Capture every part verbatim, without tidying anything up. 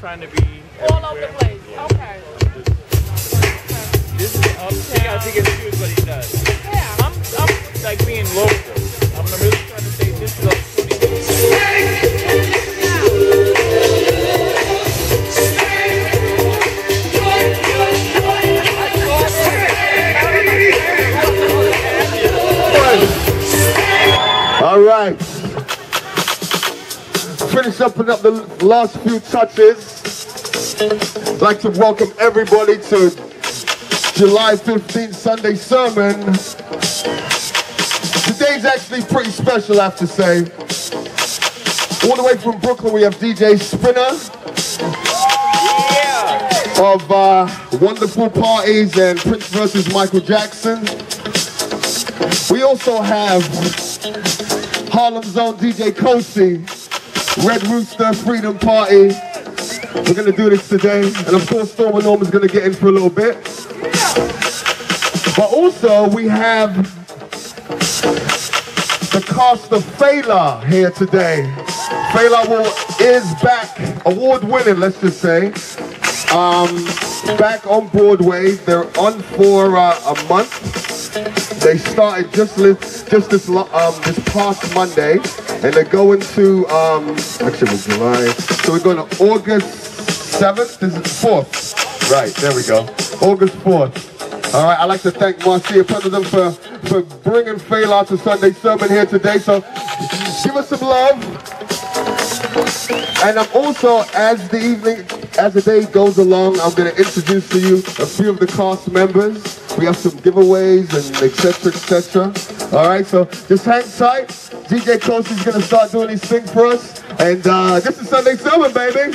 trying to be all over the place. Yeah. Okay. This is uptown. You gotta take it serious what he does. Yeah. I'm, I'm like being local. I'm really trying to say this is uptown. All right, finish up and up the last few touches. I'd like to welcome everybody to July fifteenth Sunday Sermon. Today's actually pretty special, I have to say. All the way from Brooklyn, we have D J Spinner of uh, Wonderful Parties and Prince versus. Michael Jackson. We also have Harlem's own D J Cosi, Red Rooster, Freedom Party. We're gonna do this today, and of course Storm and Norman's gonna get in for a little bit. But also we have the cast of Fela here today. Fela War is back, award-winning, let's just say. Um, back on Broadway, they're on for uh, a month. They started just this, just this, um, this past Monday, and they're going to, um, actually it was July, so we're going to August seventh, this is fourth, right, there we go, August fourth. All right, I'd like to thank Marcia Pendleton for, for bringing Phaelot to Sunday Sermon here today, so give us some love. And I'm also, as the evening, as the day goes along, I'm going to introduce to you a few of the cast members. We have some giveaways and et cetera, et cetera. All right, so just hang tight. D J Cosi is going to start doing his thing for us. And uh, this is Sunday Sermon, baby.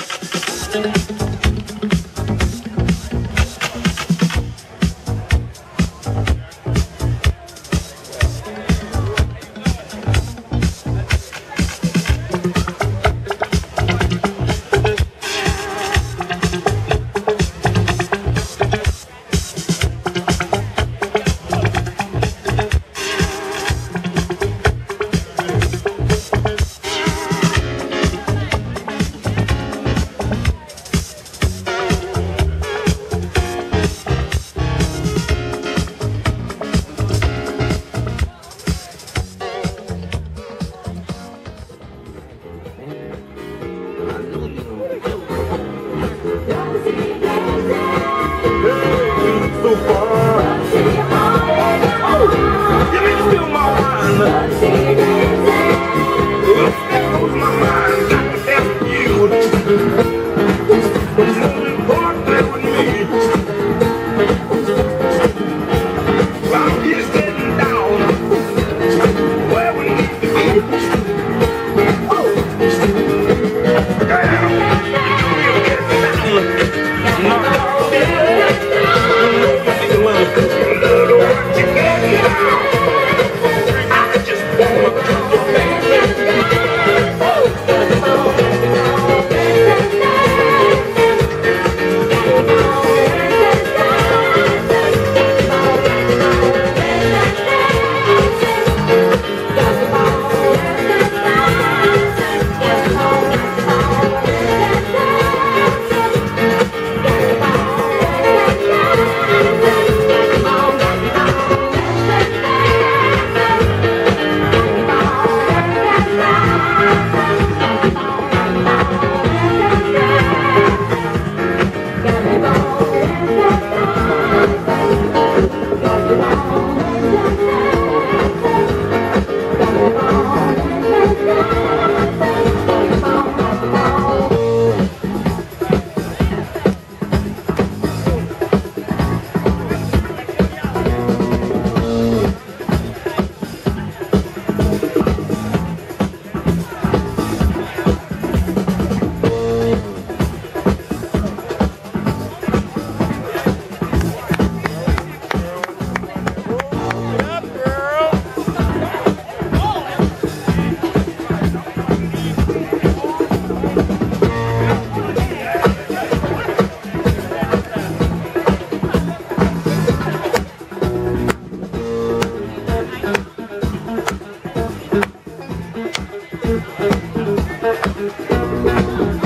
Thank you.